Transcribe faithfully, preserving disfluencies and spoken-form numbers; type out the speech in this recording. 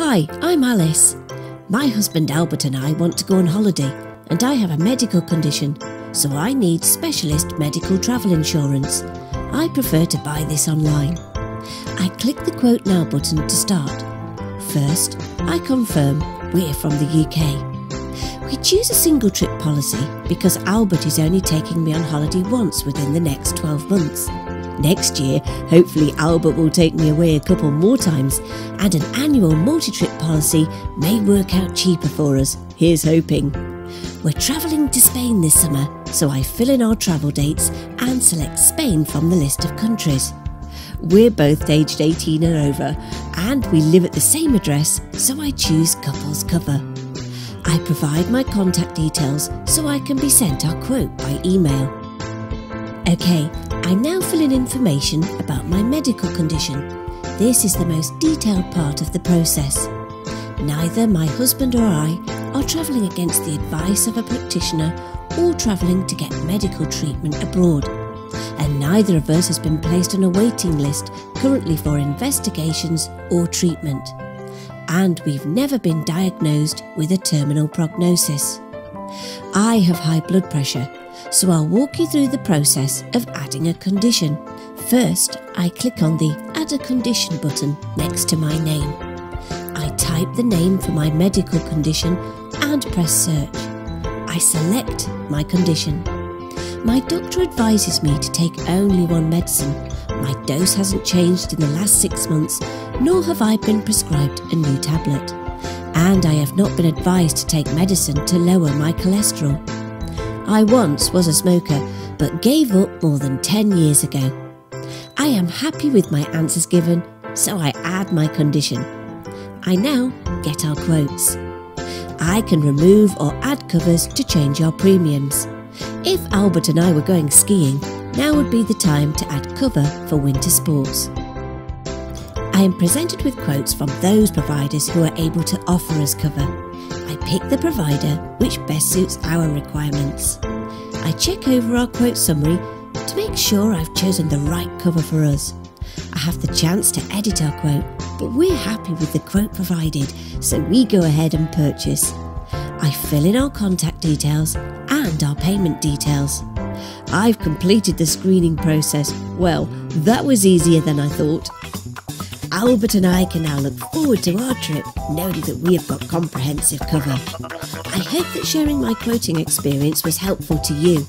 Hi, I'm Alice. My husband Albert and I want to go on holiday, and I have a medical condition, so I need specialist medical travel insurance. I prefer to buy this online. I click the Quote Now button to start. First, I confirm we're from the U K. We choose a single trip policy because Albert is only taking me on holiday once within the next twelve months. Next year, hopefully Albert will take me away a couple more times, and an annual multi-trip policy may work out cheaper for us. Here's hoping. We're travelling to Spain this summer, so I fill in our travel dates and select Spain from the list of countries. We're both aged eighteen and over, and we live at the same address, so I choose Couples Cover. I provide my contact details so I can be sent our quote by email. Okay, I'm now filling information about my medical condition. This is the most detailed part of the process. Neither my husband or I are travelling against the advice of a practitioner or travelling to get medical treatment abroad, and neither of us has been placed on a waiting list currently for investigations or treatment, and we've never been diagnosed with a terminal prognosis. I have high blood pressure, so I'll walk you through the process of adding a condition. First, I click on the Add a Condition button next to my name. I type the name for my medical condition and press search. I select my condition. My doctor advises me to take only one medicine. My dose hasn't changed in the last six months, nor have I been prescribed a new tablet. And I have not been advised to take medicine to lower my cholesterol. I once was a smoker, but gave up more than ten years ago. I am happy with my answers given, so I add my condition. I now get our quotes. I can remove or add covers to change our premiums. If Albert and I were going skiing, now would be the time to add cover for winter sports. I am presented with quotes from those providers who are able to offer us cover. I pick the provider which best suits our requirements. I check over our quote summary to make sure I've chosen the right cover for us. I have the chance to edit our quote, but we're happy with the quote provided, so we go ahead and purchase. I fill in our contact details and our payment details. I've completed the screening process. Well, that was easier than I thought. Albert and I can now look forward to our trip, knowing that we have got comprehensive cover. I hope that sharing my quoting experience was helpful to you.